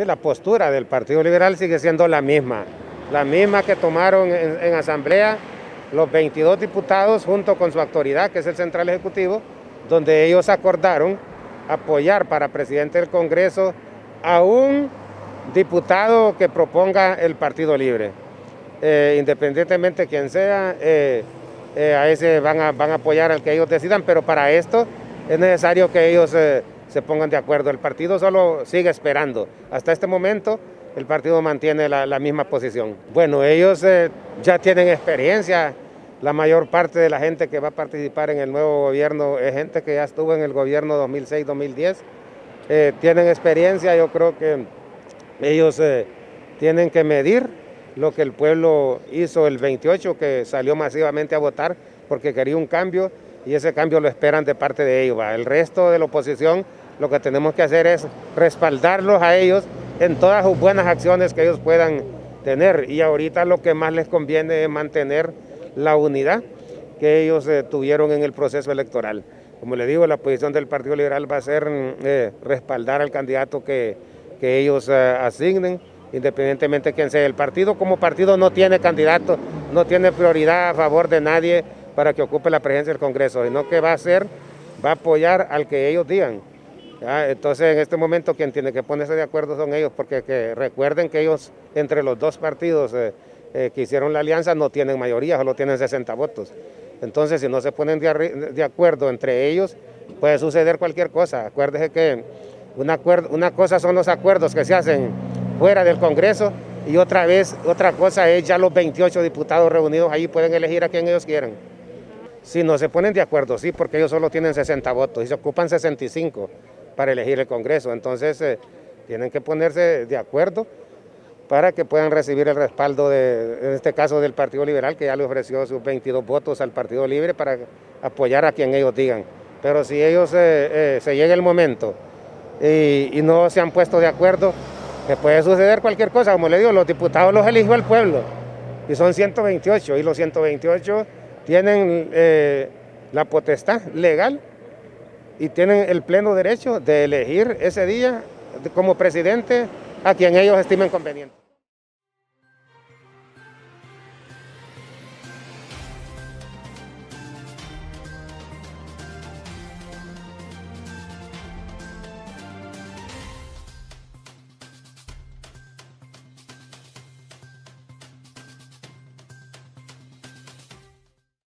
Sí, la postura del Partido Liberal sigue siendo la misma que tomaron en asamblea los 22 diputados junto con su autoridad, que es el Central Ejecutivo, donde ellos acordaron apoyar para presidente del Congreso a un diputado que proponga el Partido Libre. Independientemente de quién sea, a ese van a apoyar al que ellos decidan, pero para esto es necesario que ellos se pongan de acuerdo. El partido solo sigue esperando. Hasta este momento el partido mantiene la misma posición. Bueno, ellos ya tienen experiencia. La mayor parte de la gente que va a participar en el nuevo gobierno es gente que ya estuvo en el gobierno 2006-2010. Tienen experiencia. Yo creo que ellos tienen que medir lo que el pueblo hizo el 28, que salió masivamente a votar porque quería un cambio, y ese cambio lo esperan de parte de ellos. El resto de la oposición, lo que tenemos que hacer es respaldarlos a ellos en todas sus buenas acciones que ellos puedan tener, y ahorita lo que más les conviene es mantener la unidad que ellos tuvieron en el proceso electoral. Como les digo, la posición del Partido Liberal va a ser respaldar al candidato que ellos asignen, independientemente de quién sea. El partido como partido no tiene candidato, no tiene prioridad a favor de nadie para que ocupe la presidencia del Congreso, sino que va a apoyar al que ellos digan. ¿Ya? Entonces, en este momento, quien tiene que ponerse de acuerdo son ellos, porque recuerden que ellos, entre los dos partidos que hicieron la alianza, no tienen mayoría, solo tienen 60 votos. Entonces, si no se ponen de acuerdo entre ellos, puede suceder cualquier cosa. Acuérdese que una cosa son los acuerdos que se hacen fuera del Congreso, y otra cosa es ya los 28 diputados reunidos ahí pueden elegir a quien ellos quieran. Si no se ponen de acuerdo, sí, porque ellos solo tienen 60 votos y se ocupan 65 para elegir el Congreso. Entonces tienen que ponerse de acuerdo para que puedan recibir el respaldo, en este caso, del Partido Liberal, que ya le ofreció sus 22 votos al Partido Libre para apoyar a quien ellos digan. Pero si ellos se llega el momento y no se han puesto de acuerdo, que puede suceder cualquier cosa. Como le digo, los diputados los eligió el pueblo, y son 128, y los 128 tienen la potestad legal y tienen el pleno derecho de elegir ese día como presidente a quien ellos estimen conveniente.